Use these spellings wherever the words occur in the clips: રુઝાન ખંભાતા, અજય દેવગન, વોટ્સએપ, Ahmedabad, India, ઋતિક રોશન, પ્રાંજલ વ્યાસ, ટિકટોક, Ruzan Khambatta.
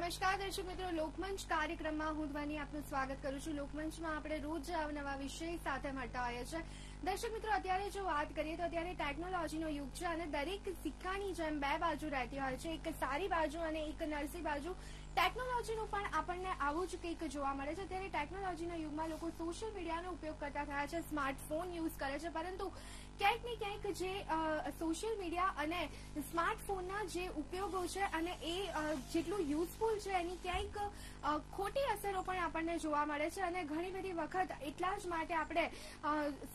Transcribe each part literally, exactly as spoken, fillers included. નમસ્કાર દર્શક મિત્રો, લોકમંચ કાર્યક્રમમાં હું ધ્વની આપનું સ્વાગત કરું છું. લોકમંચમાં આપણે રોજ નવા વિષય સાથે મળતા હોઈએ છીએ. દર્શક મિત્રો, અત્યારે જો વાત કરીએ તો અત્યારે ટેકનોલોજીનો યુગ છે અને દરેક સિક્કાની જેમ બે બાજુ રહેતી હોય છે, એક સારી બાજુ અને એક નરસી બાજુ. ટેકનોલોજીનું પણ આપણને આવું જ કંઈક જોવા મળે છે. ત્યારે ટેકનોલોજીના યુગમાં લોકો સોશિયલ મીડિયાનો ઉપયોગ કરતા થયા છે, સ્માર્ટફોન યુઝ કરે છે, પરંતુ ક્યાંક ને ક્યાંક જે સોશિયલ મીડિયા અને સ્માર્ટફોનના જે ઉપયોગો છે અને એ જેટલું યુઝ ફૂલ છે એની ક્યાંક ખોટી અસરો પણ આપણને જોવા મળે છે. અને ઘણી બધી વખત એટલા જ માટે આપણે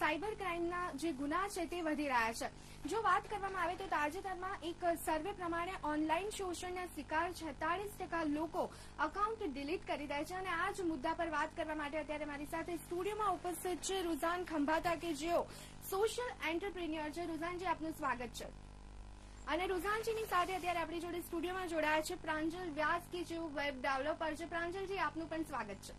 સાયબર ક્રાઇમના જે ગુના છે તે વધી રહ્યા છે. જો વાત કરવામાં આવે તો તાજેતરમાં એક સર્વે પ્રમાણે ઓનલાઈન શોષણના શિકાર છેતાળીસ ટકા લોકો અકાઉન્ટ ડિલીટ કરી દે છે. અને આ જ મુદ્દા પર વાત કરવા માટે અત્યારે મારી સાથે સ્ટુડિયોમાં ઉપસ્થિત છે રુઝાન ખંભાતા, કે જેઓ સોશિયલ એન્ટરપ્રિન્યોર છે. રુઝાનજી, આપનું સ્વાગત છે. અને રુઝાનજીની સાથે અત્યારે આપણી જોડે સ્ટુડિયોમાં જોડાયા છે પ્રાંજલ વ્યાસ, કે જેઓ વેબ ડેવલપર છે. પ્રાંજલજી, આપનું પણ સ્વાગત છે.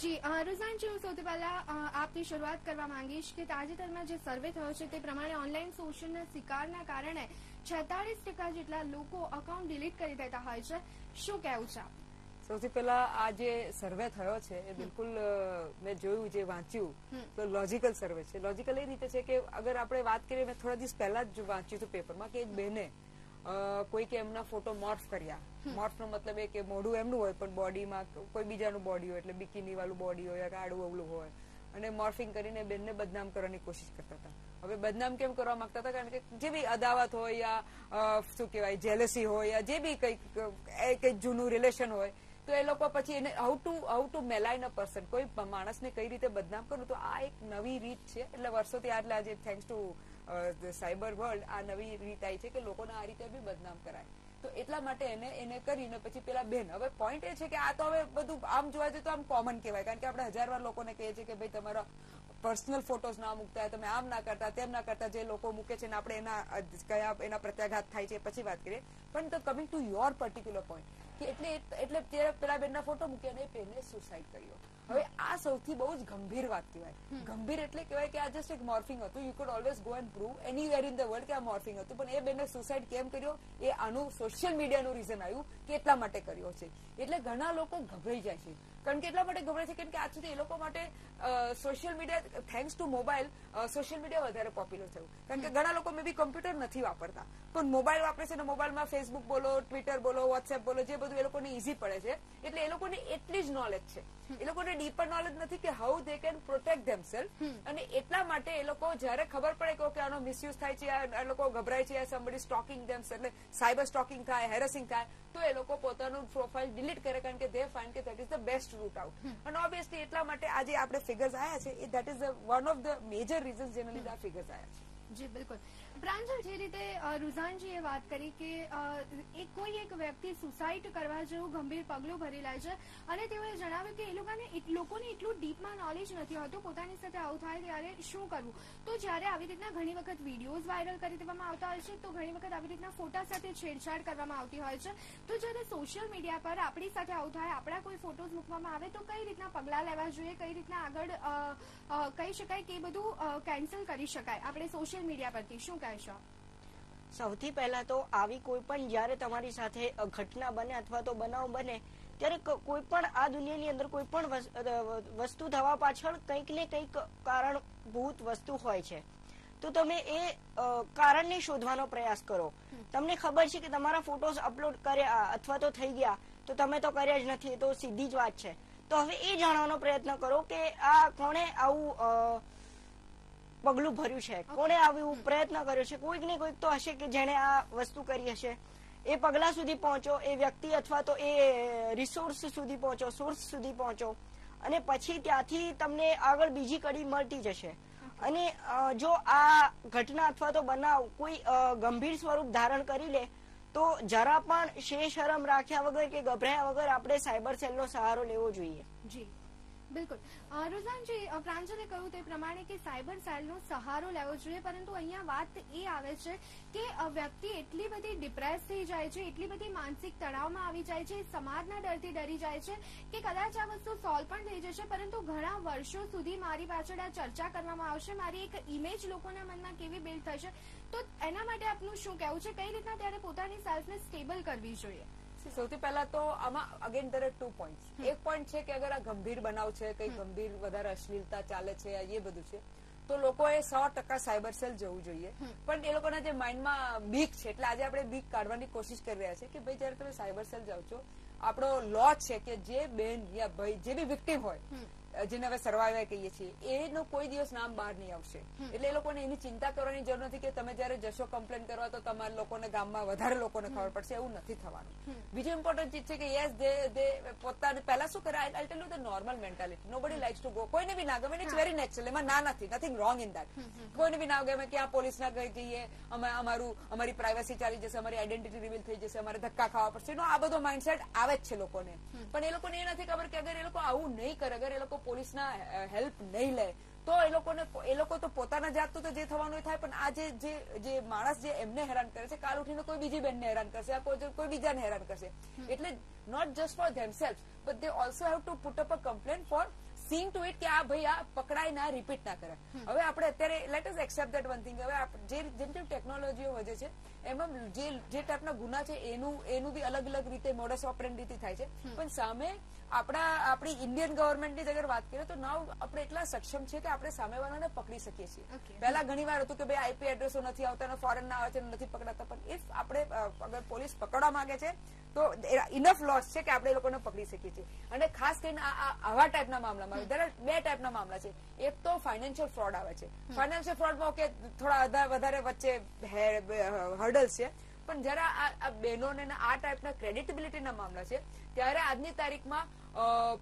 જી રુઝાનજી, હું સૌથી પહેલા આપની શરૂઆત કરવા માંગીશ કે તાજેતરમાં જે સર્વે થયો છે તે પ્રમાણે ઓનલાઈન શોષણના શિકારના કારણે છેતાળીસ ટકા જેટલા લોકો અકાઉન્ટ ડિલીટ કરી દેતા હોય છે. શું કહેવું છે આપ? સૌથી પહેલા આ જે સર્વે થયો છે એ બિલકુલ મેં જોયું, જે વાંચ્યું તો લોજિકલ સર્વે છે. લોજિકલ એ રીતે છે કે અગર આપણે વાત કરીએ, મેં થોડા દિવસ પહેલા જ વાંચ્યું હતું પેપરમાં કે એક બહેને કોઈક એમના ફોટો મોર્ફ કર્યા. મોર્ફનો મતલબ એ કે મોઢું એમનું હોય પણ બોડીમાં કોઈ બીજાનું બોડી હોય, એટલે બિકીની વાળું બોડી હોય, આડું અવળું હોય, અને મોર્ફિંગ કરીને બેનને બદનામ કરવાની કોશિશ કરતા હતા. હવે બદનામ કેમ કરવા માંગતા હતા? કારણ કે જે બી અદાવત હોય યા શું કહેવાય જેલેસી હોય યા જે બી કંઈક કંઈક જૂનું રિલેશન હોય તો એ લોકો પછી એને how to how to malign a person, કોઈ માણસને કઈ રીતે બદનામ કરવું, તો આ એક નવી રીત છે. એટલે વર્ષોથી આટલા આજે થેન્ક્સ ટુ સાયબર વર્લ્ડ આ નવી રીત આવી છે કે લોકોને આ રીતે બી બદનામ કરાય. તો એટલા માટે એને એને કરીને પછી પેલા બેન, હવે પોઈન્ટ એ છે કે આ તો હવે બધું આમ જોવા જઈએ તો આમ કોમન કહેવાય, કારણ કે આપણે હજાર વાર લોકોને કહીએ છીએ કે ભાઈ તમારા પર્સનલ ફોટોઝ ના મૂકતા, તમે આમ ના કરતા, તેમ ના કરતા, જે લોકો મૂકે છે ને આપણે એના કયા એના પ્રત્યાઘાત થાય છે પછી વાત કરીએ. પણ તો coming to your particular point કે એટલે એટલે ત્યારે પેલા બેનના ફોટો મૂક્યા અને બેને સુસાઇડ કર્યો. હવે આ સૌથી બહુ જ ગંભીર વાત કહેવાય. ગંભીર એટલે કહેવાય કે આ જસ્ટ એક મોર્ફિંગ હતું. You could always go and prove anywhere in the world કે આ મોર્ફિંગ હતું, પણ એ બેનને સુસાઇડ કેમ કર્યો એ આનું સોશિયલ મીડિયાનું રીઝન આવ્યું કે એટલા માટે કર્યો છે. એટલે ઘણા લોકો ગભરાઈ જાય છે. કારણ કે એટલા માટે ગભરાય છે કારણ કે આજ સુધી એ લોકો માટે social media, thanks to mobile, social media વધારે પોપ્યુલર થયું. કારણ કે ઘણા લોકો મે બી કમ્પ્યુટર નથી વાપરતા પણ મોબાઈલ વાપરે છે, અને મોબાઈલમાં ફેસબુક બોલો, ટ્વિટર બોલો, વોટ્સએપ બોલો, જે બધું એ લોકોને ઈઝી પડે છે. એટલે એ લોકોને એટલી જ નોલેજ છે, એ લોકોને ડીપર નોલેજ નથી કે how they can protect themself. અને એટલા માટે એ લોકો જયારે ખબર પડે કે આનો મિસયુઝ થાય છે, આ લોકો ગભરાય છે, સમબડી સ્ટોકિંગ ધેમ, એટલે સાયબર સ્ટોકિંગ થાય, હેરેસિંગ થાય, તો એ લોકો પોતાનું પ્રોફાઇલ ડિલીટ કરે, કારણ કે ધે ફાઇન્ડ કે that is the best route out. અને ઓબ્વિયસલી એટલા માટે આજે આપણે ફિગર્સ આવ્યા છે, that is one of the major reasons જેના લીધે આ ફિગર્સ આવ્યા છે. જી બિલકુલ. પ્રાંજલ, જે રીતે રુઝાનજીએ વાત કરી કે કોઈ એક વ્યક્તિ સુસાઇડ કરવા જેવું ગંભીર પગલું ભરેલા છે, અને તેઓએ જણાવ્યું કે એ લોકોને લોકોને એટલું ડીપમાં નોલેજ નથી હોતું, પોતાની સાથે આવું થાય ત્યારે શું કરવું. તો જ્યારે આવી રીતના ઘણી વખત વિડીયોઝ વાયરલ કરી દેવામાં આવતા હોય છે, તો ઘણી વખત આવી રીતના ફોટા સાથે છેડછાડ કરવામાં આવતી હોય છે. તો જ્યારે સોશિયલ મીડિયા પર આપણી સાથે આવું થાય, આપણા કોઈ ફોટોઝ મૂકવામાં આવે, તો કઈ રીતના પગલાં લેવા જોઈએ, કઈ રીતના આગળ કહી શકાય કે બધું કેન્સલ કરી શકાય આપણે સોશિયલ મીડિયા પરથી, શું કહેશો? સૌથી પહેલા તો આવી કોઈ પણ જયારે તમારી સાથે ઘટના બને અથવા તો બનાવ બને ત્યારે કોઈ પણ આ દુનિયાની અંદર કોઈ પણ વસ્તુ થવા પાછળ કંઈક ને કંઈક કારણભૂત વસ્તુ હોય છે. તો તમે એ કારણને શોધવાનો પ્રયાસ કરો. તમને ખબર છે કે તમારા ફોટોઝ અપલોડ કર્યા અથવા તો થઈ ગયા, તો તમે તો કર્યા જ નથી, એ તો સીધી જ વાત છે. તો હવે એ જાણવાનો પ્રયત્ન કરો કે આ કોણે આવું પગલું ભર્યું છે, કોને આવું પ્રયત્ન કર્યો છે. કોઈક ને કોઈક તો હશે કે જેને આ વસ્તુ કરી હશે. એ પગલા સુધી પહોંચો, એ વ્યક્તિ અથવા તો એ રિસોર્સ સુધી પહોંચો, સોર્સ સુધી પહોંચો, અને પછી ત્યાંથી તમને આગળ બીજી કડી મળતી જશે. અને જો આ ઘટના અથવા તો બનાવ કોઈ ગંભીર સ્વરૂપ ધારણ કરી લે, તો જરા પણ શેષ શરમ રાખ્યા વગર કે ગભરાયા વગર આપણે સાયબર સેલનો સહારો લેવો જોઈએ. જી બિલકુલ. રુઝાનજી, પ્રાંજલે કહ્યું તે પ્રમાણે કે સાયબર સેલનો સહારો લેવો જોઈએ, પરંતુ અહીંયા વાત એ આવે છે કે વ્યક્તિ એટલી બધી ડિપ્રેસ થઈ જાય છે, એટલી બધી માનસિક તણાવમાં આવી જાય છે, સમાજના ડરથી ડરી જાય છે કે કદાચ આ વસ્તુ સોલ્વ પણ થઈ જશે, પરંતુ ઘણા વર્ષો સુધી મારી પાછળ આ ચર્ચા કરવામાં આવશે, મારી એક ઇમેજ લોકોના મનમાં કેવી બિલ્ડ થશે. તો એના માટે આપનું શું કહેવું છે? કઈ રીતના ત્યારે પોતાની સેલ્ફને સ્ટેબલ કરવી જોઈએ? સૌથી પહેલા તો આમાં again there are two points. એક પોઈન્ટ છે કે અગર આ ગંભીર બનાવ છે, કઈ ગંભીર વધારે અશ્લીલતા ચાલે છે, એ બધું છે તો લોકોએ સો ટકા સાયબર સેલ જવું જોઈએ. પણ એ લોકોના જે માઇન્ડમાં બીક છે, એટલે આજે આપણે બીક કાઢવાની કોશિશ કરી રહ્યા છે કે ભાઈ જયારે તમે સાયબર સેલ જાઓ છો, આપણો લો છે કે જે બેન યા ભાઈ જે બી વિક્ટિમ હોય, જેને હવે સર્વાઈવર કહીએ છીએ, એનું કોઈ દિવસ નામ બહાર નહીં આવશે. એટલે એ લોકોને એની ચિંતા કરવાની જરૂર નથી કે તમે જયારે જશો કમ્પ્લેન કરવા તો તમારા લોકોને ગામમાં વધારે લોકોને ખબર પડશે, એવું નથી થવાનું. બીજું ઇમ્પોર્ટન્ટ ચીજ છે કે યસ પોતાને પહેલા શું કરે, I tell you the normal mentality, nobody likes to go, કોઈને બી ના ગમે, ઇટ્સ વેરી નેચરલ, એમાં ના નથી, નથિંગ wrong in that. કોઈને બી ના ગમે કે આ પોલીસ ના ગઈ જઈએ, અમારું અમારી પ્રાઇવસી ચાલી જશે, અમારી આઈડેન્ટિટી રિવીલ થઈ જશે, અમારે ધક્કા ખાવા પડશે, આ બધો માઇન્ડસેટ આવે જ છે લોકોને. પણ એ લોકોને એ નથી ખબર કે અગર એ લોકો આવું નહીં કરે, અગર એ લોકો પોલીસના હેલ્પ નહીં લે તો એ લોકોને, એ લોકો તો પોતાના જાત તો જે થવાનું થાય, પણ આ જે જે માણસ જે એમને હેરાન કરે છે, કાલ ઉઠીને કોઈ બીજી બેનને હેરાન કરશે, કોઈ બીજાને હેરાન કરશે. એટલે not just for themself but they also have to put up a complaint for seeing to it કે આ ભાઈ આ પકડાય ના, રિપીટ ના કરે. હવે આપણે અત્યારે let us accept that one thing, હવે જેમ જેમ ટેકનોલોજીઓ વધે છે એમાં જે જે ટાઈપના ગુના છે એનું એનું બી અલગ અલગ રીતે મોડસ ઓપરેન્ડી થી થાય છે. પણ સામે આપણા આપણી ઇન્ડિયન ગવર્મેન્ટની અગર વાત કરીએ તો નાવ આપણે એટલા સક્ષમ છે કે આપણે સામેવાળાને પકડી શકીએ છીએ. પહેલા ઘણી વાર હતું કે ભાઈ આઈપી એડ્રેસો નથી આવતા, ફોરેન ના આવે છે, નથી પકડાતા. પણ ઇફ આપણે અગર પોલીસ પકડવા માંગે છે તો ઇનફ લોસ છે કે આપણે એ લોકોને પકડી શકીએ છીએ. અને ખાસ કરીને આવા ટાઈપના મામલામાં દર બે ટાઈપના મામલા છે. એક તો ફાઇનાન્શિયલ ફ્રોડ આવે છે. ફાઇનાન્શિયલ ફ્રોડમાં ઓકે થોડા વધારે વચ્ચે હર્ડલ્સ છે, પણ જયારે આ બહેનોને આ ટાઈપના ક્રેડિટેબિલિટીના મામલા છે ત્યારે આજની તારીખમાં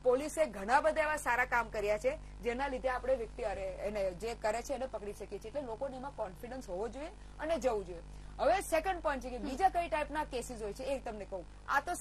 પોલીસે ઘણા બધા એવા સારા કામ કર્યા છે જેના લીધે આપણે વ્યક્તિ એને જે કરે છે એને પકડી શકીએ છીએ. એટલે લોકોને એમાં કોન્ફિડન્સ હોવો જોઈએ અને જવું જોઈએ. હવે સેકન્ડ પોઈન્ટ છે કે બીજા કઈ ટાઈપના કેસીસ હોય છે એ તમને કહું. આ તો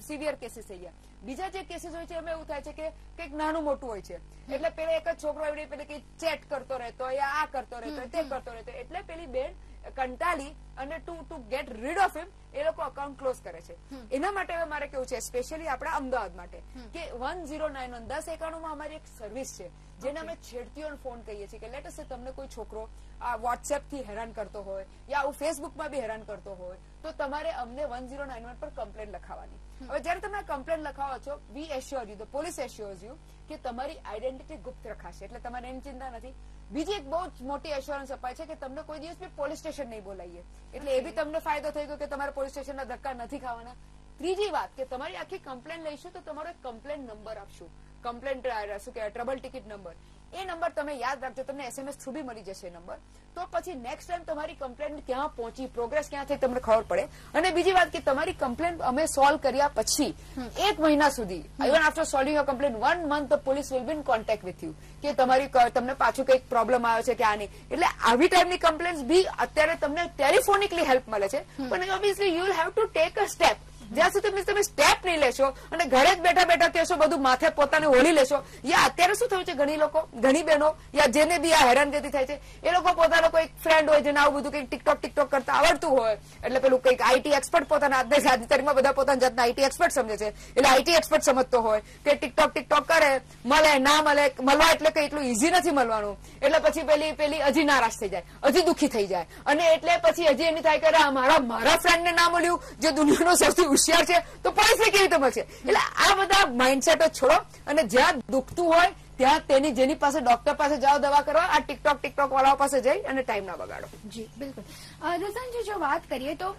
સિવિયર કેસીસ થઈ ગયા. બીજા જે કેસીસ હોય છે એમાં એવું થાય છે કે કંઈક નાનું મોટું હોય છે, એટલે પેલો એક જ છોકરો એવડે પેલે કઈ ચેટ કરતો રહેતો હોય, આ કરતો રહેતો હોય, તે કરતો રહેતો, એટલે પેલી બેન કંટાળી અને to to get rid of him એ લોકો અકાઉન્ટ ક્લોઝ કરે છે. એના માટે હવે મારે કેવું છે, સ્પેશિયલી આપણા અમદાવાદ માટે કે વન ઝીરો નાઇન વન દસ એકાણું માં અમારી એક સર્વિસ છે જેને અમે છેડતીઓ ફોન કહીએ છીએ કે લેટ અસ તમને કોઈ છોકરો આ વોટ્સએપ થી હેરાન કરતો હોય યા આવું ફેસબુકમાં બી હેરાન કરતો હોય તો તમારે અમને વન ઝીરો નાઇન વન પર કમ્પ્લેન લખાવવાની. હવે જયારે તમે કમ્પ્લેન લખાવો છો, we assure you, police assures you કે તમારી આઈડેન્ટિટી ગુપ્ત રખાશે, એટલે તમારે એની ચિંતા નથી. બીજી એક બહુ જ મોટી એશ્યોરન્સ અપાય છે કે તમને કોઈ દિવસ બી પોલીસ સ્ટેશન નહીં બોલાવીએ, એટલે એ બી તમને ફાયદો થઈ ગયો કે તમારે પોલીસ સ્ટેશનના ધક્કા નથી ખાવાના. ત્રીજી વાત કે તમારી આખી કમ્પ્લેન લઈશું તો તમારો એક કમ્પ્લેન નંબર આપશું, કમ્પ્લેન શું કહેવાય, ટ્રબલ ટિકિટ નંબર. એ નંબર તમે યાદ રાખજો, તમને એસએમએસ થ્રુ બી મળી જશે નંબર. તો પછી નેક્સ્ટ ટાઈમ તમારી કમ્પ્લેન ક્યાં પહોંચી, પ્રોગ્રેસ ક્યાં થઈ તમને ખબર પડે. અને બીજી વાત કે તમારી કમ્પ્લેન અમે સોલ્વ કર્યા પછી એક મહિના સુધી, even after solving your complain one month, police will be in contact with you કે તમારી તમને પાછું કંઈક પ્રોબ્લેમ આવ્યો છે કે આ નહીં. એટલે આવી ટાઈપની કમ્પ્લેન બી અત્યારે તમને ટેલિફોનિકલી હેલ્પ મળે છે. પણ obviously you will have to take a step. જ્યાં સુધી તમે સ્ટેપ નહીં લેશો અને ઘરે જ બેઠા બેઠા કહેશો, બધું માથે પોતાને ઓળી લેશો, યા અત્યારે શું થયું છે, ઘણી લોકો ઘણી બહેનો યા જેને બી આ હેરાનગતિ થાય છે એ લોકો પોતાનો કોઈ ફ્રેન્ડ હોય જેને આવું બધું કંઈક ટિકટોક ટિકટોક કરતા આવડતું હોય, એટલે પેલું કંઈક આઈટી એક્સપર્ટ પોતાના આદેશ આજની તારીખમાં બધા પોતાના જાતના આઈટી એક્સપર્ટ સમજે છે, એટલે આઈટી એક્સપર્ટ સમજતો હોય કે ટિકટોક ટિકટોક કરે, મળે ના મળે, મળવા એટલે કંઈ એટલું ઇઝી નથી મળવાનું, એટલે પછી પેલી પેલી હજી નારાજ થઈ જાય, હજી દુઃખી થઈ જાય, અને એટલે પછી હજી એની થાય કે મારા મારા ફ્રેન્ડને ના મળ્યું જે દુનિયાનો સૌથી હોશિયાર છે તો પોલીસને કેવી રીતે મળશે. એટલે આ બધા માઇન્ડસેટો છોડો અને જ્યાં દુખતું હોય ત્યાં તેની જેની પાસે ડોક્ટર પાસે જાઓ દવા કરવા, આ ટિકટોક ટિકટોક વાળાઓ પાસે જઈ અને ટાઈમ ના બગાડો. જી બિલકુલ. રઝાનજી, જો વાત કરીએ તો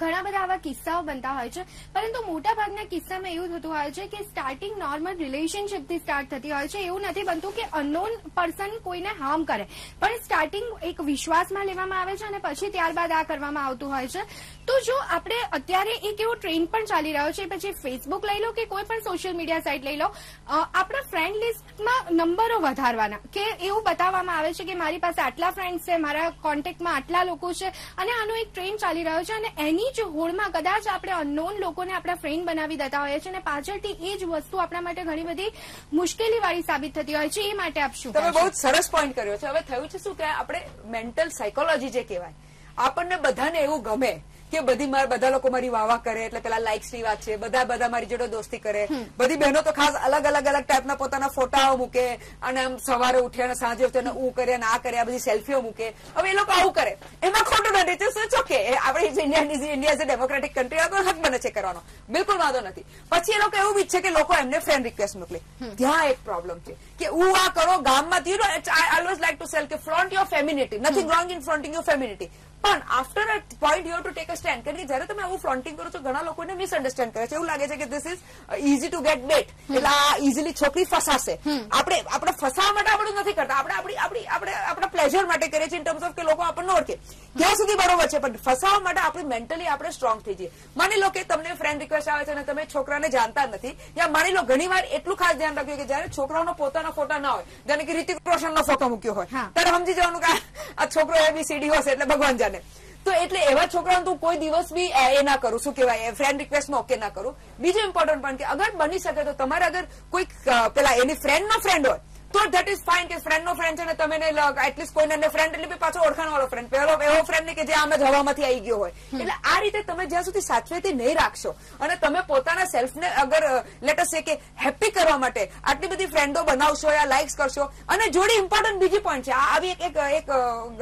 ઘણા બધા આવા કિસ્સાઓ બનતા હોય છે, પરંતુ મોટાભાગના કિસ્સામાં એવું થતું હોય છે કે સ્ટાર્ટિંગ નોર્મલ રિલેશનશીપથી સ્ટાર્ટ થતી હોય છે. એવું નથી બનતું કે અનનોન પર્સન કોઈને હાર્મ કરે, પણ સ્ટાર્ટિંગ એક વિશ્વાસમાં લેવામાં આવે છે અને પછી ત્યારબાદ આ કરવામાં આવતું હોય છે. તો જો આપણે અત્યારે એક એવો ટ્રેન્ડ પણ ચાલી રહ્યો છે, પછી ફેસબુક લઈ લો કે કોઈ પણ સોશિયલ મીડિયા સાઇટ લઈ લો, આપણા ફ્રેન્ડ લિસ્ટમાં નંબરો વધારવાના કે એવું બતાવવામાં આવે છે કે મારી પાસે આટલા ફ્રેન્ડ્સ છે, મારા કોન્ટેક્ટમાં આટલા લોકો છે, અને આનો એક ટ્રેન્ડ ચાલી રહ્યો છે. અને એની જ હોળમાં કદાચ આપણે અનનોન લોકોને આપણા ફ્રેન્ડ બનાવી દેતા હોઈએ છીએ અને પાછળથી એ જ વસ્તુ આપણા માટે ઘણી બધી મુશ્કેલીવાળી સાબિત થતી હોય છે. એ માટે આપશું. તમે બહુ સરસ પોઈન્ટ કર્યો છે. હવે થયું છે શું કે આપણે મેન્ટલ સાયકોલોજી જે કહેવાય, આપણને બધાને એવું ગમે કે બધી માર બધા લોકો મારી વાવા કરે એટલે પેલા લાઇક્સ ની વાત છે, બધા બધા મારી જોડે દોસ્તી કરે, બધી બહેનો તો ખાસ અલગ અલગ અલગ ટાઈપના પોતાના ફોટાઓ મૂકે અને આમ સવારે ઉઠે અને સાંજે ઉઠે અને હું કરે અને આ કરે, આ બધી સેલ્ફીઓ મૂકે. હવે એ લોકો આવું કરે એમાં ખોટું નથી, ચોકે આપણે ઇન્ડિયા ઇન્ડિયા જે ડેમોક્રેટિક કન્ટ્રી હતો હક બને છે કરવાનો, બિલકુલ વાંધો નથી. પછી એ લોકો એવું ઈચ્છે કે લોકો એમને ફ્રેન્ડ રિક્વેસ્ટ મોકલે. ત્યાં એક પ્રોબ્લેમ છે કે હું આ કરો ગામમાં you know I always like to sell કે front your femininity, nothing wrong in fronting your femininity, પણ after a point you have to take a stand. કારણ કે જયારે તમે આવું ફ્રોન્ટિંગ કરો છો ઘણા લોકોને મિસઅન્ડરસ્ટેન્ડ કરે છે, એવું લાગે છે કે this is easy to get bait, એટલે આ ઇઝીલી છોકરી ફસાશે. આપણે આપણે ફસાવા માટે આપણે નથી કરતા, આપણે આપણી આપણી આપણે આપણા પ્લેઝર માટે કરીએ છીએ ઇન ટર્મ્સ ઓફ કે લોકો આપણને ઓળખે ત્યાં સુધી બરોબર છે, પણ ફસાવા માટે આપણે મેન્ટલી આપણે સ્ટ્રોંગ થઈ જઈએ. માની લો કે તમને ફ્રેન્ડ રિક્વેસ્ટ આવે છે અને તમે છોકરાને જાણતા નથી, યા માની લો ઘણી વાર એટલું ખાસ ધ્યાન રાખ્યું કે જયારે છોકરાઓનો પોતાના ફોટા ના હોય, જાણે કે ઋતિક રોશન નો ફોટો મૂક્યો હોય, ત્યારે સમજી જવાનું કે આ છોકરો એબીસીડી હશે એટલે ભગવાન જાણે. તો એટલે એવા છોકરાઓને હું કોઈ દિવસ બી એ ના કરું, શું કહેવાય, ફ્રેન્ડ રિક્વેસ્ટમાં ઓકે ના કરું. બીજું ઇમ્પોર્ટન્ટ પણ કે અગર બની શકે તો તમારે અગર કોઈક પેલા એની ફ્રેન્ડનો ફ્રેન્ડ હોય તો ધેટ ઇઝ ફાઇન, કે ફ્રેન્ડનો ફ્રેન્ડ છે ને તમે એટલીસ્ટ કોઈને ફ્રેન્ડ એટલે પાછો ઓળખાણવાળો ફ્રેન્ડ, પેલો એવો ફ્રેન્ડ ને કે જે આમ જ હવામાંથી આવી ગયો હોય. એટલે આ રીતે તમે જ્યાં સુધી સાચવેથી નહીં રાખશો અને તમે પોતાના સેલ્ફને અગર લેટ અસ સે કે હેપી કરવા માટે આટલી બધી ફ્રેન્ડો બનાવશો યા લાઇક્સ કરશો. અને જોડે ઇમ્પોર્ટન્ટ બીજી પોઈન્ટ છે, આવી એક એક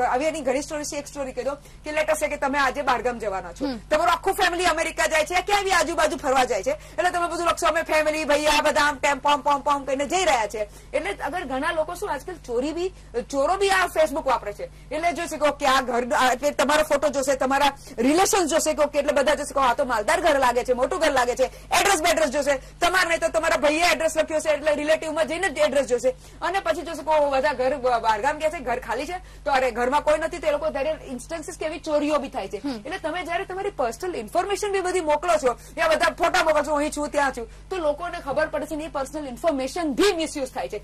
આવી એની ઘણી સ્ટોરી છે, એક સ્ટોરી કહેજો કે લેટ અસ સે કે તમે આજે બહારગામ જવાના છો, તમારું આખું ફેમિલી અમેરિકા જાય છે કે આવી આજુબાજુ ફરવા જાય છે, એટલે તમે બધું લખશો અમે ફેમિલી ભાઈ આ બધા આમ ટેમ પોમ પોમ પોમ કહીને જઈ રહ્યા છે. એટલે અગર ઘણા લોકો શું આજકાલ ચોરી બી ચોરો બી આ ફેસબુક વાપરે છે, એટલે જોશે કે ઓકે આ ઘર એટલે તમારો ફોટો જોશે, તમારા રિલેશન જોશે કે ઓકે એટલે બધા જોશે કે આ તો માલદાર ઘર લાગે છે, મોટું ઘર લાગે છે, એડ્રેસ બેડ્રેસ જોશે, તમારે નહીં તો તમારા ભાઈએ એડ્રેસ લખ્યો છે એટલે રિલેટિવમાં જઈને જ એડ્રેસ જોશે. અને પછી જોશે કે બધા ઘર બહારગામ કે છે, ઘર ખાલી છે, તો અરે ઘરમાં કોઈ નથી, તે લોકો દરેક ઇન્સ્ટન્સીસ કેવી ચોરીઓ બી થાય છે. એટલે તમે જયારે તમારી પર્સનલ ઇન્ફોર્મેશન બી બધી મોકલો છો, ત્યાં બધા ફોટા મોકલો છો અહીં છું ત્યાં છું, તો લોકોને ખબર પડશે નહીં, પર્સનલ ઇન્ફોર્મેશન બી મિસયુઝ થાય છે.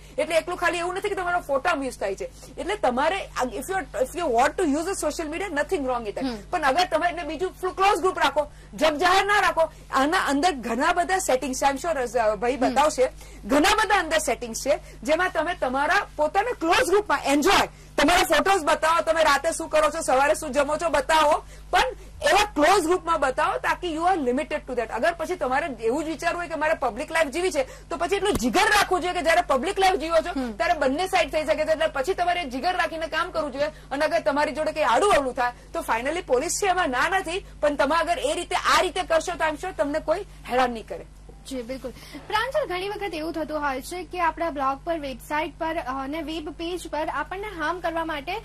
એટલે ખાલી એવું નથી કે તમારો ફોટા યુઝ થાય છે, એટલે તમારે if you if you want to use a social media nothing wrong it, પણ અગર તમે એને બીજું ક્લોઝ ગ્રુપ રાખો, જબ જાહેર ના રાખો. આના અંદર ઘણા બધા સેટિંગ્સ આઈ એમ શ્યોર ભાઈ બતાવશે, ઘણા બધા અંદર સેટિંગ્સ છે જેમાં તમે તમારા પોતાના ક્લોઝ ગ્રુપમાં એન્જોય, તમારા ફોટોઝ બતાવો, તમે રાતે શું કરો છો, સવારે શું જમો છો બતાવો, પણ એવા ક્લોઝ ગ્રુપમાં બતાવો, તાકી you are limited to that. અગર પછી તમારે એવું જ વિચારવું હોય કે મારે પબ્લિક લાઈફ જીવી છે, તો પછી એટલું જીગર રાખવું જોઈએ કે જયારે પબ્લિક લાઈફ જીવો છો ત્યારે બંને સાઈડ થઈ શકે છે, એટલે પછી તમારે જીગર રાખીને કામ કરવું જોઈએ. અને અગર તમારી જોડે કંઈ આડું અવડું થાય તો ફાઇનલી પોલીસ છે એમાં ના નથી, પણ તમે અગર એ રીતે આ રીતે કરશો તો આઈ એમ શ્યોર તમને કોઈ હેરાન નહીં કરે. જી બિલકુલ. પ્રાંજલ, ઘણી વખત એવું થતું હોય છે કે આપણા બ્લોગ પર, વેબસાઇટ પર અને વેબ પેજ પર આપણને હાર્મ કરવા માટે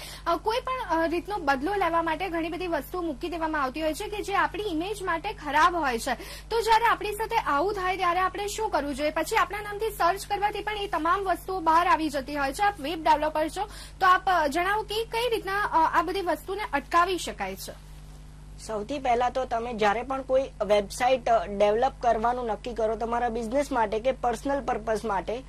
કોઈ પણ રીતનો બદલો લેવા માટે ઘણી બધી વસ્તુઓ મૂકી દેવામાં આવતી હોય છે કે જે આપણી ઇમેજ માટે ખરાબ હોય છે. તો જ્યારે આપણી સાથે આવું થાય ત્યારે આપણે શું કરવું જોઈએ? પછી આપણા નામથી સર્ચ કરવાથી પણ એ તમામ વસ્તુઓ બહાર આવી જતી હોય છે. આપ વેબ ડેવલપર છો, તો આપ જણાવો કે કઈ રીતના આ બધી વસ્તુને અટકાવી શકાય છે? સૌથી પહેલા તો તમે જ્યારે પણ કોઈ વેબસાઇટ ડેવલપ કરવાનું નક્કી કરો તમારા બિઝનેસ માટે કે પર્સનલ પર્પઝ માટે,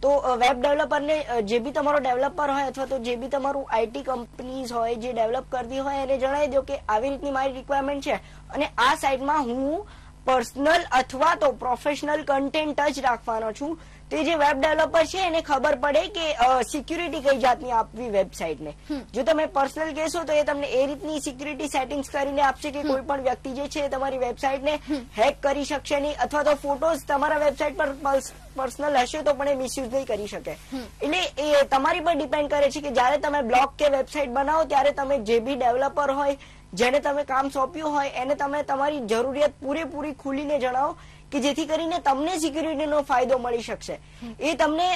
તો વેબ ડેવલપરને, જે બી તમારો ડેવલપર હોય અથવા તો જે બી તમારું આઈટી કંપનીઝ હોય જે ડેવલપ કરતી હોય, એને જણાવી દો કે આવી રીતની મારી રિક્વાયરમેન્ટ છે અને આ સાઇટમાં હું પર્સનલ અથવા તો પ્રોફેશનલ કન્ટેન્ટ જ રાખવાનો છું. તે જે વેબ ડેવલપર છે એને ખબર પડે કે સિક્યુરિટી કઈ જાતની આપવી વેબસાઇટને. જો તમે પર્સનલ કહેશો તો એ તમને એ રીતની સિક્યુરિટી સેટિંગ્સ કરીને આપશે કે કોઈ પણ વ્યક્તિ જે છે તમારી વેબસાઇટને હેક કરી શકશે નહીં, અથવા તો ફોટોઝ તમારા વેબસાઇટ પર પર્સનલ હશે તો પણ એ મિસયુઝ નહીં કરી શકે. એટલે એ તમારી પર ડિપેન્ડ કરે છે કે જ્યારે તમે બ્લોગ કે વેબસાઇટ બનાવો ત્યારે તમે જે બી ડેવલપર હોય, જેને તમે કામ સોંપ્યું હોય, એને તમે તમારી જરૂરિયાત પૂરેપૂરી ખુલીને જણાવો કે જેથી કરીને તમને સિક્યુરિટીનો ફાયદો મળી શકશે. એ તમને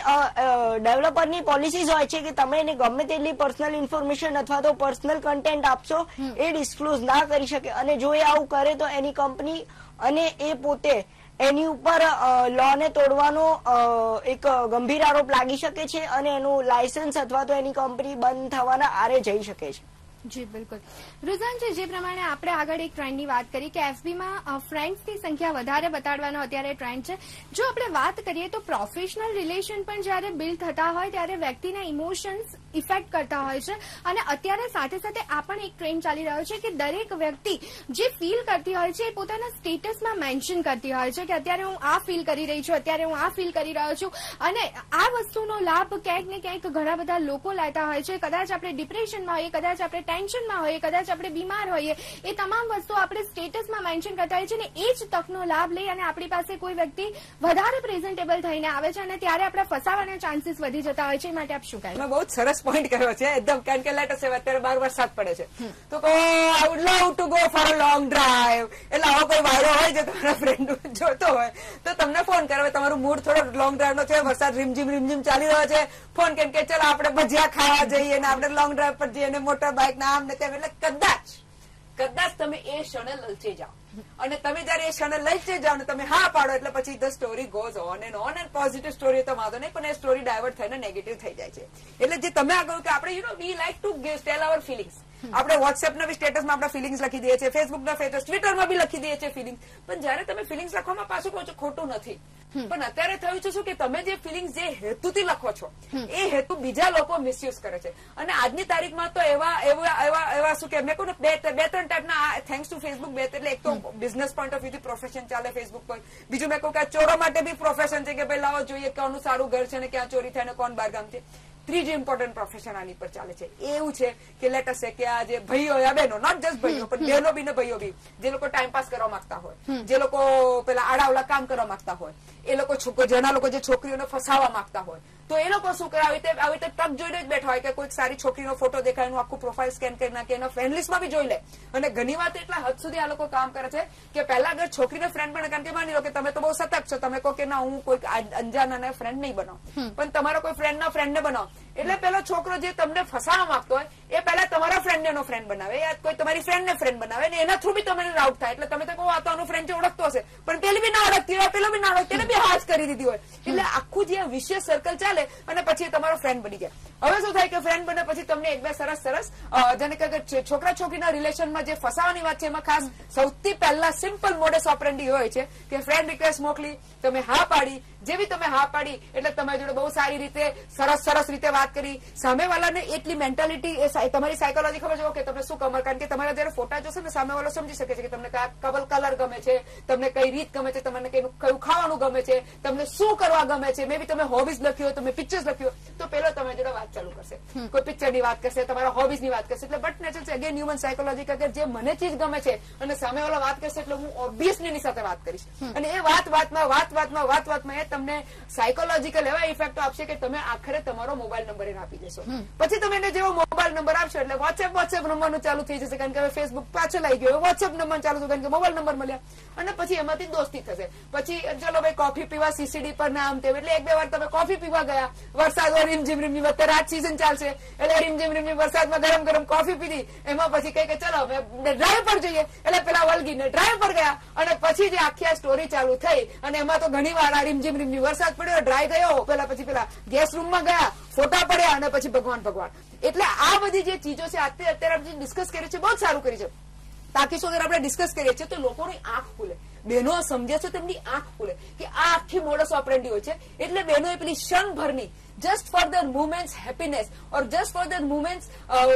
ડેવલપરની પોલિસીઝ હોય છે કે તમે એને ગમે તેટલી પર્સનલ ઇન્ફોર્મેશન અથવા તો પર્સનલ કન્ટેન્ટ આપશો એ ડિસ્ક્લોઝ ના કરી શકે, અને જો એ આવું કરે તો એની કંપની અને એ પોતે એની ઉપર લોને તોડવાનો એક ગંભીર આરોપ લાગી શકે છે અને એનું લાયસન્સ અથવા તો એની કંપની બંધ થવાના આરે જઈ શકે છે. જી બિલકુલ. રુઝાનજી, જે પ્રમાણે આપણે આગળ એક ટ્રેન્ડની વાત કરી કે એફબીમાં ફ્રેન્ડ્સની સંખ્યા વધારે બતાડવાનો અત્યારે ટ્રેન્ડ છે. જો આપણે વાત કરીએ તો પ્રોફેશનલ રિલેશન પણ જ્યારે બિલ્ડ થતા હોય ત્યારે વ્યક્તિના ઇમોશન્સ ઇફેક્ટ કરતા હોય છે અને અત્યારે સાથે સાથે આ પણ એક ટ્રેન્ડ ચાલી રહ્યો છે કે દરેક વ્યક્તિ જે ફીલ કરતી હોય છે એ પોતાના સ્ટેટસમાં મેન્શન કરતી હોય છે કે અત્યારે હું આ ફીલ કરી રહી છું, અત્યારે હું આ ફીલ કરી રહ્યો છું અને આ વસ્તુનો લાભ ક્યાંક ને ક્યાંક ઘણા બધા લોકો લેતા હોય છે. કદાચ આપણે ડિપ્રેશનમાં હોઈએ, કદાચ આપણે ટેન્શનમાં હોઈએ, કદાચ આપણે બીમાર હોઈએ, એ તમામ વસ્તુ આપણે સ્ટેટસમાં મેન્શન કરતા હોય છે અને એ જ તકનો લાભ લઈ અને આપણી પાસે કોઈ વ્યક્તિ વધારે પ્રેઝન્ટેબલ થઈને આવે છે અને ત્યારે આપણે ફસાવાના ચાન્સીસ વધી જતા હોય છે. માટે આપ શું કહે? બહુ સરસ પોઈન્ટ કર્યો છે એકદમ, કારણ કે લેટ સેવ અત્યારે બાર વરસાદ પડે છે તો I would love to go for a long drive, એટલે આવો કોઈ વાયરો હોય જે તમારા ફ્રેન્ડ જોતો હોય તો તમને ફોન કરે તમારું મૂડ થોડો લોંગ ડ્રાઈવ નો છે, વરસાદ રીમઝીમ રીમઝીમ ચાલી રહ્યો છે, ફોન કેમ કે ચાલો આપણે ભજીયા ખાવા જઈએ ને આપણે લોંગ ડ્રાઈવ પર જઈએ ને મોટર બાઇક ના આમ ને તેમ, એટલે કદાચ કદાચ તમે એ ક્ષણે લલચી જાઓ અને તમે જયારે એ ક્ષણે લઈ જ જાઓ ને તમે હા પાડો એટલે પછી the story goes on and on and positive story તો વાંધો નહીં, પણ એ સ્ટોરી ડાયવર્ટ થઈને નેગેટિવ થઈ જાય છે. એટલે જે તમે આ કહ્યું કે આપણે you know we like to give tell our feelings, આપણે વોટ્સએપના બી સ્ટેટસમાં આપણા ફિલિંગ્સ લખી દઈએ છીએ, ફેસબુકના સ્ટેટસ, ટ્વિટરમાં બી લખી દઈએ છીએ ફિલિંગ્સ, પણ જયારે તમે ફિલિંગ્સ લખવામાં પાછું કહો છો ખોટું નથી, પણ અત્યારે થયું છે શું કે તમે જે ફિલિંગ્સ જે હેતુથી લખો છો એ હેતુ બીજા લોકો મિસયુઝ કરે છે અને આજની તારીખમાં તો એવા એવા એવા શું કે મેં કહું ને બે બે ત્રણ ટાઈપના થેન્ક્સ ટુ ફેસબુક બે, એટલે એક તો બિઝનેસ પોઈન્ટ ઓફ વ્યૂથી પ્રોફેશન ચાલે ફેસબુક પર, બીજું મેં કહું કે ચોરો માટે બી પ્રોફેશન છે કે ભાઈ લાવો જોઈએ કોનું સારું ઘર છે ને ક્યાં ચોરી થાય ને કોણ બારગામથી, ત્રીજી ઇમ્પોર્ટન્ટ પ્રોફેશન આની પર ચાલે છે. એવું છે કે લેટ અસ સે કે આ જે ભાઈઓ યા બહેનો, નોટ જસ્ટ ભાઈઓ પણ બહેનો બી ને ભાઈઓ બી, જે લોકો ટાઈમપાસ કરવા માંગતા હોય, જે લોકો પેલા આડાવલા કામ કરવા માંગતા હોય, એ લોકો છોકરો જેના લોકો જે છોકરીઓને ફસાવવા માંગતા હોય તો એ લોકો શું કરે આવી રીતે આવી રીતે તક જોઈને જ બેઠા હોય કે કોઈક સારી છોકરીનો ફોટો દેખાય એનું આખું પ્રોફાઇલ સ્કેન કરી નાખે, એના ફ્રેન્ડ લિસ્ટમાં બી જોઈ લે અને ઘણી વાર એટલા હદ સુધી આ લોકો કામ કરે છે કે પહેલા અગર છોકરીને ફ્રેન્ડ બને, કારણ કે માની લો કે તમે તો બહુ સતર્ક છો, તમે કહો કે ના હું કોઈક અંજાના ફ્રેન્ડ નહીં બનાવું પણ તમારો કોઈ ફ્રેન્ડના ફ્રેન્ડને બનાવો, એટલે પેલો છોકરો જે તમને ફસાવા માંગતો હોય એ પહેલા તમારા ફ્રેન્ડને એનો ફ્રેન્ડ બનાવે યા કોઈ તમારી ફ્રેન્ડને ફ્રેન્ડ બનાવે ને એના થ્રુ બી તમને રાઉટ થાય, એટલે તમે તો કહો આ તો આનો ફ્રેન્ડ જે ઓળખતો હશે પણ પેલી બી ના ઓળખતી હોય, પેલો બી ના ઓળખતી એને બી હાજ કરી દીધી હોય, એટલે આખું જે વિશેષ સર્કલ ચાલે અને પછી તમારો ફ્રેન્ડ બની જાય. હવે શું થાય કે ફ્રેન્ડ બને પછી તમને એક બે સરસ સરસ જેને કે છોકરા છોકરીના રિલેશનમાં જે ફસાવાની વાત છે એમાં ખાસ સૌથી પહેલા સિમ્પલ મોડસ ઓપરેન્ડી હોય છે કે ફ્રેન્ડ રિક્વેસ્ટ મોકલી, તમે હા પાડી, જેવી તમે હા પાડી એટલે તમારી જોડે બહુ સારી રીતે સરસ સરસ રીતે વાત કરી, સામેવાળાને એટલી મેન્ટાલિટી એ તમારી સાયકોલોજી ખબર છે કે તમે શું કમર, કારણ કે તમારા જયારે ફોટા જોશે ને સામેવાળો સમજી શકે છે કે તમને કયા કલર ગમે છે, તમને કઈ રીત ગમે છે, તમને કયું ખાવાનું ગમે છે, તમને શું કરવા ગમે છે, મે બી તમે હોબીઝ લખ્યું, તમે પિક્ચર્સ લખ્યું તો પેલો તમારી જોડે વાત ચાલુ કરશે, કોઈ પિક્ચરની વાત કરશે, તમારા હોબીઝની વાત કરશે, એટલે બટ નેચર છે અગેન હ્યુમન સાયકોલોજી કે જે મને ચીજ ગમે છે અને સામેવાળો વાત કરશે એટલે હું ઓબ્વિયસલી એની સાથે વાત કરીશ અને એ વાત વાતમાં વાત વાતમાં વાત વાતમાં એ તમને સાયકોલોજીકલ એવા ઇફેક્ટ આપશે કે તમે આખરે તમારો મોબાઈલ નંબર એને આપી દેશો, પછી તમે એને જેવો મોબાઈલ નંબર આપશો એટલે વોટ્સએપ વોટ્સએપ નંબરનું ચાલુ થઈ જશે, કારણ કે હવે ફેસબુક પાછો લઈ ગયો, વોટ્સએપ નંબર ચાલુ થયો કારણ કે મોબાઈલ નંબર મળ્યા અને પછી એમાંથી દોસ્તી થશે, પછી ચલો ભાઈ કોફી પીવા સીસીડી પર નામ તેમ એટલે એક બે વાર તમે કોફી પીવા ગયા, વરસાદ રીમઝીમ રીમઝીમ અત્યારે રાત સીઝન ચાલશે એટલે રીમઝીમ રીમઝીમ વરસાદમાં ગરમ ગરમ કોફી પીધી, એમાં પછી કઈ કે ચલો હવે ડ્રાઈવ પર જઈએ એટલે પેલા વળગીને ડ્રાઈવ પર ગયા અને પછી જે આખી આ સ્ટોરી ચાલુ થઈ અને એમાં તો ઘણી વાર આ રીમઝીમ રીમઝીમ વરસાદ પડ્યો, ડ્રાઈવ ગયો, પેલા પછી પેલા ગેસ રૂમમાં ગયા, ફોટા પડ્યા અને પછી ભગવાન ભગવાન, એટલે આ બધી જે ચીજો છે આજે અત્યારે આપણે ડિસ્કસ કરીએ છીએ, બહુ જ સારું કરીએ છીએ, તાકી શું આપણે ડિસ્કસ કરીએ છીએ તો લોકોની આંખ ખુલે, બહેનો સમજે છે તેમની આંખ ખુલે કે આ આખી મોડસ ઓપરેન્ડી હોય છે, એટલે બહેનોએ પેલી ક્ષણભરની just for the women's happiness or just for the women's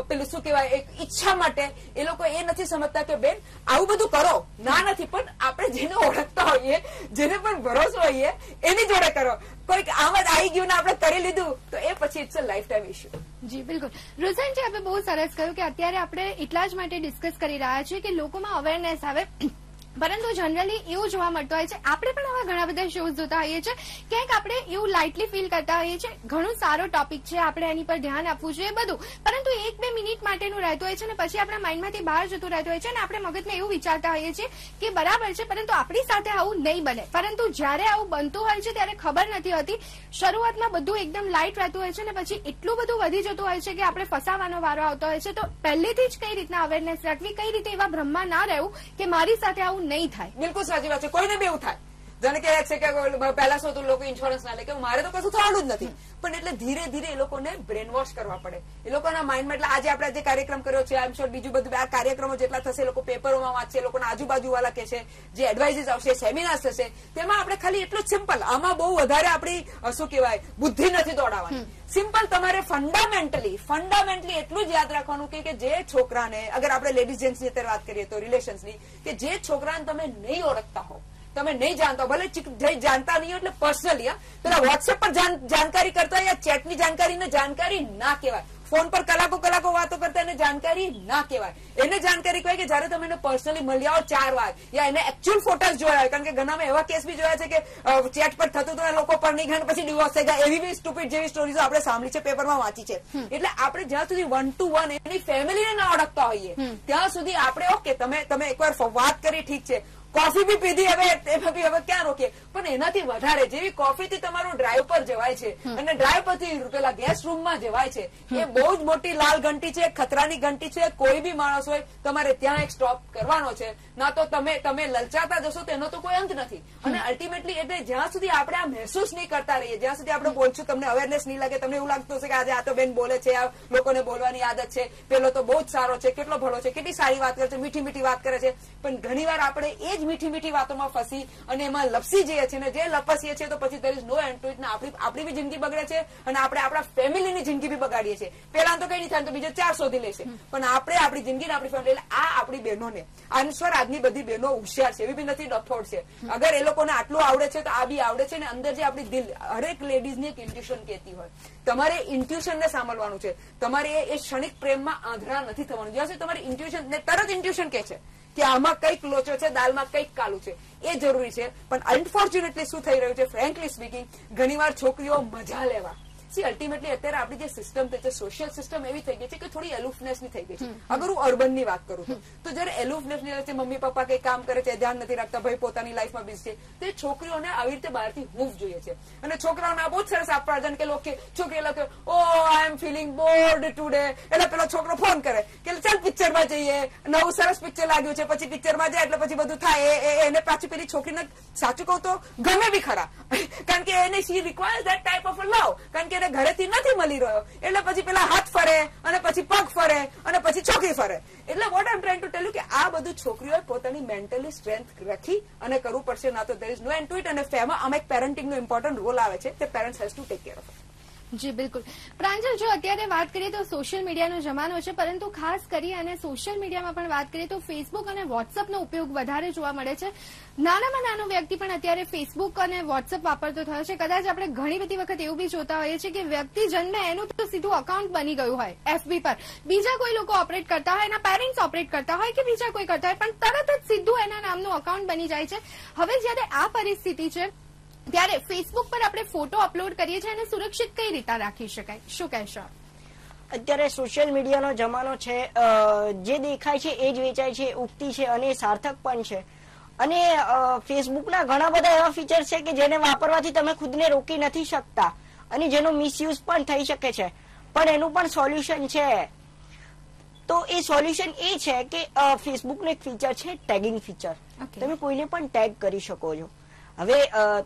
પેલું શું કહેવાય એક ઈચ્છા માટે એ લોકો એ નથી સમજતા કે બેન આવું બધું કરો ના નથી, પણ આપણે જેને ઓળખતા હોઈએ, જેને પણ ભરોસો હોઈએ એની જોડે કરો, કોઈક આમ જ આવી ગયું ને આપણે કરી લીધું તો એ પછી it's a life time issue. જી બિલકુલ રુઝાન જી, આપણે બહુ સરસ કહ્યું કે અત્યારે આપણે એટલા જ માટે ડિસ્કસ કરી રહ્યા છીએ કે લોકોમાં અવેરનેસ આવે, પરંતુ જનરલી એવું જોવા મળતું હોય છે, આપણે પણ હવે ઘણા બધા શોઝ જોતા હોઈએ છીએ, ક્યાંક આપણે એવું લાઇટલી ફીલ કરતા હોઈએ છીએ ઘણો સારો ટોપિક છે, આપણે એની પર ધ્યાન આપવું જોઈએ બધું, પરંતુ એક બે મિનિટ માટેનું રહેતું હોય છે ને પછી આપણા માઇન્ડમાંથી બહાર જતું રહેતું હોય છે અને આપણે મગજને એવું વિચારતા હોઈએ છીએ કે બરાબર છે પરંતુ આપણી સાથે આવું નહીં બને, પરંતુ જ્યારે આવું બનતું હોય છે ત્યારે ખબર નથી હોતી, શરૂઆતમાં બધું એકદમ લાઇટ રહેતું હોય છે ને પછી એટલું બધું વધી જતું હોય છે કે આપણે ફસાવાનો વારો આવતો હોય છે, તો પહેલેથી જ કઈ રીતના અવેરનેસ રાખવી, કઈ રીતે એવા ભ્રમમાં ના રહેવું કે મારી સાથે આવું નહીં થાય. બિલકુલ સાચી વાત છે, કોઈને બી એવું થાય જાણે કે છે કે પહેલા શું હતું, લોકો ઇન્સ્યોરન્સ ના લે કે મારે તો કશું થવાનું જ નથી, પણ એટલે ધીરે ધીરે એ લોકોને બ્રેન વોશ કરવા પડે એ લોકોના માઇન્ડમાં. એટલે આજે આપણે જે કાર્યક્રમ કર્યો છે, આઈ એમ શ્યોર બીજું બધું આ કાર્યક્રમો જેટલા થશે લોકો પેપરોમાં વાંચશે, લોકોના આજુબાજુ વાળા કે છે, જે એડવાઇઝીસ આવશે, સેમિનાર્સ થશે, તેમાં આપણે ખાલી એટલું સિમ્પલ, આમાં બહુ વધારે આપણી શું કહેવાય બુદ્ધિ નથી દોડાવવાની, સિમ્પલ તમારે ફંડામેન્ટલી ફંડામેન્ટલી એટલું જ યાદ રાખવાનું કે જે છોકરાને, અગર આપણે લેડીઝ જેન્ટ્સની અત્યારે વાત કરીએ તો રિલેશન્સની, કે જે છોકરાને તમે નહીં ઓળખતા હો, તમે નહીં જાણતા, ભલે જાણતા નહીં એટલે પર્સનલી પેલા વોટ્સએપ પર જાણકારી કરતા યા ચેટની જાણકારીને જાણકારી ના કહેવાય, ફોન પર કલાકો કલાકો વાતો કરતા એને જાણકારી ના કહેવાય, એને જાણકારી કહેવાય કે જયારે તમે એને પર્સનલી મળ્યા હોય ચાર વાર યા એને એકચ્યુઅલ ફોટોસ જોયા હોય. કારણ કે ઘણામાં એવા કેસ બી જોયા છે કે ચેટ પર થતું હતું, લોકો પર નહીં ગયા પછી ડિવોર્સ થઈ ગયા, એવી બી સ્ટુપિડ જેવી સ્ટોરીઝ આપણે સાંભળી છે, પેપરમાં વાંચી છે. એટલે આપણે જ્યાં સુધી વન ટુ વન એની ફેમિલીને ના ઓળખતા હોઈએ ત્યાં સુધી આપણે ઓકે, તમે તમે એકવાર વાત કરી ઠીક છે, કોફી બી પીધી, હવે એમાં હવે ક્યાં રોકીએ, પણ એનાથી વધારે જેવી કોફીથી તમારું ડ્રાઈવ પર જવાય છે અને ડ્રાઈવ પરથી પેલા ગેસ્ટ રૂમમાં જવાય છે, એ બહુ જ મોટી લાલ ઘંટી છે, ખતરાની ઘંટી છે. કોઈ બી માણસ હોય તમારે ત્યાં એક સ્ટોપ કરવાનો છે, ના તો તમે તમે લલચાતા જશો તેનો તો કોઈ અંત નથી. અને અલ્ટિમેટલી એટલે જ્યાં સુધી આપણે આ મહેસૂસ નહીં કરતા રહીએ, જ્યાં સુધી આપણે બોલશું તમને અવેરનેસ નહીં લાગે, તમને એવું લાગતું હશે કે આજે આ તો બેન બોલે છે, આ લોકોને બોલવાની આદત છે, પેલો તો બહુ જ સારો છે, કેટલો ભલો છે, કેટલી સારી વાત કરે છે, મીઠી મીઠી વાત કરે છે, પણ ઘણીવાર આપણે એ મીઠી મીઠી વાતોમાં ફસી અને એમાં લપસી જઈએ છીએ ને જે લપસીએ છીએ તો પછી there is no end to it, ને આપણી આપણી બી જિંદગી બગડે છે અને આપણે આપણા ફેમિલીની જિંદગી બી બગાડીએ છીએ. પેલા તો કઈ નહીં થાય તો બીજો ચાર શોધી લેશે, પણ આપણે આપણી જિંદગીને આપણી ફેમિલી, આ આપણી બહેનોને આન્સર, આજની બધી બહેનો હોશિયાર છે, એવી બી નથી ડફોડ છે, અગર એ લોકોને આટલું આવડે છે તો આ બી આવડે છે. ને અંદર જે આપણી દિલ, હરેક લેડીઝની એક ઇન્ટ્યુશન કહેતી હોય, તમારે ઇન્ટ્યુશનને સાંભળવાનું છે, તમારે એ ક્ષણિક પ્રેમમાં આંધળા નથી થવાનું. જ્યાં સુધી તમારી ઇન્ટ્યુશન ને તરત ઇન્ટ્યુશન કહે છે કે આમાં કઈક લોચો છે, દાલમાં કઈક કાલું છે, એ જરૂરી છે. પણ અનફોર્ચ્યુનેટલી શું થઈ રહ્યું છે, ફ્રેન્કલી સ્પીકિંગ, ઘણીવાર છોકરીઓ મજા લેવા, સી અલ્ટિમેટલી અત્યારે આપણી જે સિસ્ટમ થઈ છે, સોશિયલ સિસ્ટમ એવી થઈ ગઈ છે કે થોડી એલુફનેસની થઈ ગઈ છે. અગર હું અર્બનની વાત કરું તો જયારે એલુફનેસની વચ્ચે મમ્મી પપ્પા કઈ કામ કરે છે, ધ્યાન નથી રાખતા, ભાઈ પોતાની લાઈફમાં બિઝી છે, તો એ છોકરીઓને આવી રીતે બહારથી હૂફ જોઈએ છે. અને છોકરાઓને આ બહુ સરસ આપવા કે લોકો છોકરી લખે, oh I am feeling bored today, એટલે પેલો છોકરો ફોન કરે કે ચાલ પિક્ચરમાં જઈએ, નવું સરસ પિક્ચર લાગ્યું છે, પછી પિક્ચરમાં જાય એટલે પછી બધું થાય એને. પાછી પેલી છોકરીને સાચું કહું તો ગમે બી ખરા, કારણ કે એને she requires that type of love, કારણ કે એને ઘરેથી નથી મળી રહ્યો, એટલે પછી પેલા હાથ ફરે અને પછી પગ ફરે અને પછી છોકરી ફરે. એટલે what I am trying to tell you કે આ બધું છોકરીઓએ પોતાની મેન્ટલી સ્ટ્રેન્થ રાખી અને કરવું પડશે, ના તો there is no end to it. અને ફેમાં આમાં એક પેરેન્ટિંગનો ઇમ્પોર્ટન્ટ રોલ આવે છે, તે parents has to take care of. જી બિલકુલ. પ્રાંજલ, જો અત્યારે વાત કરીએ તો સોશિયલ મીડિયાનો જમાનો છે, પરંતુ ખાસ કરી અને સોશિયલ મીડિયામાં પણ વાત કરીએ તો ફેસબુક અને વોટ્સઅપનો ઉપયોગ વધારે જોવા મળે છે. નાનામાં નાનો વ્યક્તિ પણ અત્યારે ફેસબુક અને વોટ્સઅપ વાપરતો થયો છે. કદાચ આપણે ઘણી બધી વખત એવું બી જોતા હોઈએ છીએ કે વ્યક્તિ જન્મે એનું તો સીધું અકાઉન્ટ બની ગયું હોય એફબી પર, બીજા કોઈ લોકો ઓપરેટ કરતા હોય, એના પેરેન્ટ્સ ઓપરેટ કરતા હોય કે બીજા કોઈ કરતા હોય, પણ તરત જ સીધું એના નામનું અકાઉન્ટ બની જાય છે. હવે જ્યારે આ પરિસ્થિતિ છે ત્યારે ફેસબુક પર આપણે ફોટો અપલોડ કરીએ છીએ, એને સુરક્ષિત કઈ રીતે રાખી શકાય, શું કહેશો? અત્યારે સોશિયલ મીડિયાનો જમાનો છે, જે દેખાય છે એ જ વેચાય છે, ઉક્તિ છે અને સાર્થક પણ છે. અને ફેસબુકના ઘણા બધા એવા ફીચર છે કે જેને વાપરવાથી તમે ખુદને રોકી નથી શકતા અને જેનો મિસયુઝ પણ થઈ શકે છે, પણ એનું પણ સોલ્યુશન છે. તો એ સોલ્યુશન એ છે કે ફેસબુકનું એક ફીચર છે ટેગિંગ ફીચર, તમે કોઈને પણ ટેગ કરી શકો છો. હવે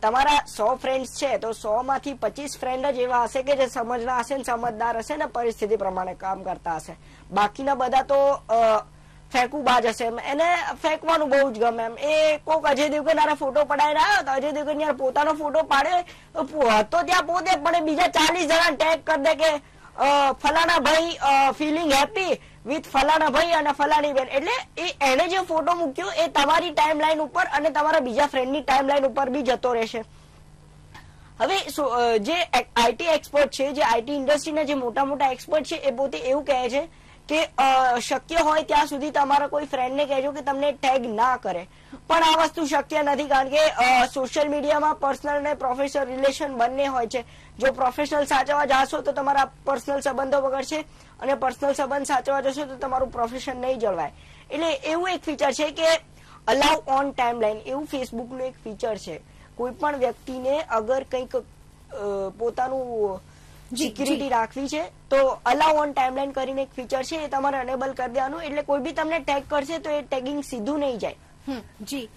તમારા સો ફ્રેન્ડ્સ છે તો સો માંથી પચીસ ફ્રેન્ડ જ એવા હશે કે જે સમજના હશે ને, સમજદાર હશે ને, પરિસ્થિતિ પ્રમાણે કામ કરતા હશે. બાકીના બધા તો ફેંકુબાજ હશે, એને ફેંકવાનું બહુ જ ગમે. એમ એ કોઈક અજય દેવગન યાર ફોટો પડાવી રહ્યો તો અજય દેવગન યાર પોતાનો ફોટો પાડે તો ત્યાં પોતે પણ બીજા ચાલીસ જણા ટેગ કરી દે કે ફલાણા ભાઈ ફિલિંગ હેપી વિથ ફલાણા ભાઈ અને ફલાણી બેન, એટલે એને જે ફોટો મૂક્યો એ તમારી ટાઈમલાઈન ઉપર અને તમારા બીજા ફ્રેન્ડની ટાઈમલાઈન ઉપર બી જતો રહેશે. હવે જે આઈટી એક્સપર્ટ છે, જે આઈટી ઇન્ડસ્ટ્રીના જે મોટા મોટા એક્સપર્ટ છે, એ પોતે એવું કહે છે કે શક્ય હોય ત્યાં સુધી તમારા કોઈ ફ્રેન્ડને કહેજો કે તમને ટેગ ના કરે, પણ આ વસ્તુ શક્ય નથી, કારણ કે સોશિયલ મીડિયામાં પર્સનલ અને પ્રોફેશનલ રિલેશન બંને હોય છે. જો પ્રોફેશનલ સાચવવા જશો તો તમારા પર્સનલ સંબંધો બગડશે અને પર્સનલ સંબંધ સાચવવા જશો તો તમારું પ્રોફેશન નહીં જળવાય. એટલે એવું એક ફીચર છે કે અલાઉ ઓન ટાઈમલાઈન, એવું ફેસબુકનું એક ફીચર છે. કોઈ પણ વ્યક્તિને અગર કંઈક પોતાનું સિક્યુરિટી રાખવી છે તો અલાઉ ઓન ટાઈમલાઈન કરીને એક ફીચર છે, એ તમારે અનેબલ કરી દેવાનું, એટલે કોઈ બી તમને ટેગ કરશે તો એ ટેગિંગ સીધું નહીં જાય. જી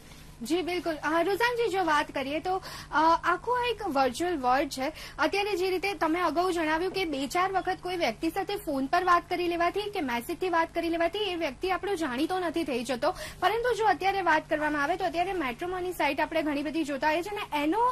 जी बिल्कुल रुझान जी जो बात करिए तो आखो एक वर्चुअल वर्ल्ड है अत्यारे जी रीते तमे अगाऊ जणाव्युं के बे चार वखत कोई व्यक्ति साथे फोन पर बात करी लेवाथी के मैसेज थी बात करी लेवाथी ए व्यक्ति आपणो जाणीतो नथी थई जतो परंतु जो अत्यारे बात करवामां आवे तो अत्यारे मेट्रोमोनी साइट आपणे घणी बधी जोता होय छे ने एनो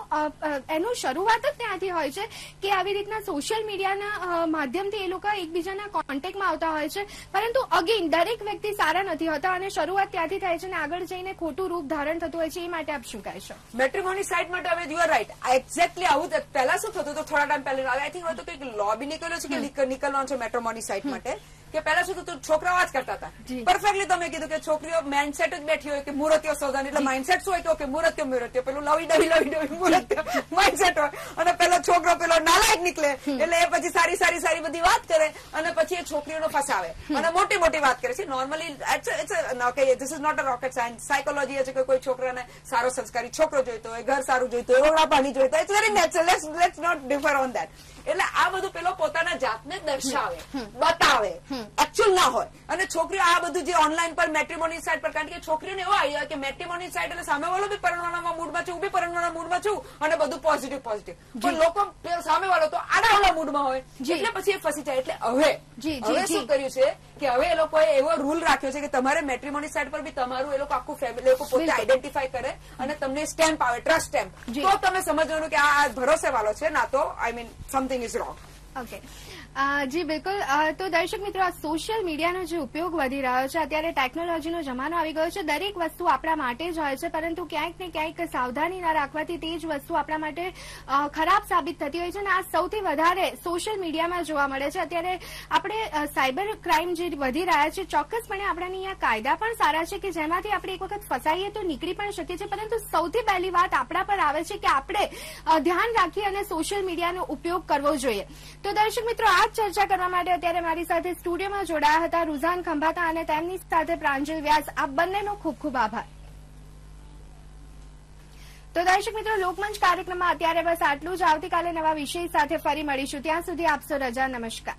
एनो शुरुआत ज त्यांथी होय छे के आवी रीतना सोशल मीडियाना माध्यमथी ए लोको एकबीजाना कोन्टेक्टमां आवता होय छे परंतु अगेन दरेक व्यक्ति सारा नथी होता अने शुरुआत त्यांथी थाय छे ने आगळ जईने खोटुं रूप धारण थतुं होय छे ए माटे आप शुं कहेशो मेट्रोमोनी साइट माटे अवे यू आर राइट एक्जेक्टली आउं पहेला शुं थतुं तो थोड़ा टाइम पहेला आई थिंक हवे तो कंईक लॉ बी निकळ्यो छे के निकळवानो छे मेट्रोमोनी साइट माटे के पहेला शुं थतुं छोकराओ आज करता हता परफेक्टली तमे कीधुं के छोकरीओ माइंडसेट ज बेठी होय के मुहूर्तियो सोधाने એટલે माइंडसेट શું હોય તો કે મુહૂર્તિયો મુહૂર્તિયો પેલું લવી ડવી લવી ડવી મુહૂર્તિયો માઇન્ડસેટ હોય અને પેલો છોકરો પેલો નાલાયક નીકળે એટલે એ પછી સારી સારી સારી બધી વાત કરે અને પછી એ છોકરીઓનો ફસાવે અને મોટી મોટી વાત કરે છે normally okay this is not a rocket science psychology છે કે કોઈ છોકરાને સારો સંસ્કારી છોકરો જોઈતો હોય ઘર સારું જોઈતું હોય ઓળા પાણી જોઈતો હોય it's very natural let's let's not differ on that એટલે આ બધું પેલો પોતાના જાતને દર્શાવે બતાવે એકચ્યુઅલ ના હોય અને છોકરીઓ આ બધું જે ઓનલાઈન પર મેટ્રીમોની સાઇટ પર કારણ કે છોકરીઓને એવો આવ્યો કે મેટ્રીમોની સાઇટ એટલે સામેવાળો બી પરણવાના મૂડમાં છે હું બી પરણવાના મૂડમાં છું અને બધું પોઝિટિવ પોઝિટિવ પણ લોકો સામેવાળો તો આડાવાળા મૂડમાં હોય એટલે પછી એ ફસી જાય એટલે હવે હવે શું કર્યું છે કે હવે એ લોકોએ એવો રૂલ રાખ્યો છે કે તમારે મેટ્રીમોની સાઇટ પર બી તમારું એ લોકો આખું ફેમિલી લોકો પોતે આઈડેન્ટિફાય કરે અને તમને સ્ટેમ્પ આવે ટ્રસ્ટ સ્ટેમ્પ તો તમે સમજવાનું કે આ ભરોસેવાળો છે ના તો I mean something is wrong okay जी बिल्कुल तो दर्शक मित्रों सोशल मीडिया नो जो उपयोग वधी रह्यो छे अत्यारे टेक्नोलॉजी नो जमानो आवी गयो छे दरेक वस्तु आपणा माटे ज होय छे परंतु क्यांक ने क्यांक सावधानी न राखवाथी ते ज वस्तु आपणा माटे खराब साबित थती होय छे अने आ सौथी वधारे सोशल मीडिया में जोवा मळे छे अत्यारे आपणे साइबर क्राइम जे वधी रह्या छे ચોક્કસपणे आपणाने अहींया कायदा पण सारा छे के जेमांथी आपणे एक वखत फसाईए तो नीकळी पण शकीए छे परंतु सौथी पहेली वात आपणा पर आवे छे के आपणे ध्यान राखी अने सोशल मीडियानो उपयोग करवो जोईए। तो दर्शक मित्रों चर्चा करवा माटे अत्यारे मारी साथे स्टूडियो में जोड़ाया हता रुझान खंभाता अने तेमनी साथे प्रांजल व्यास। आप बंनेनो खूब खूब आभार। तो दर्शक मित्रों लोकमंच कार्यक्रम में अत्यारे बस आटलू ज। आवतीकाले नवा विषय साथे फरी मळीशुं, त्यां सुधी आपसो रजा। नमस्कार।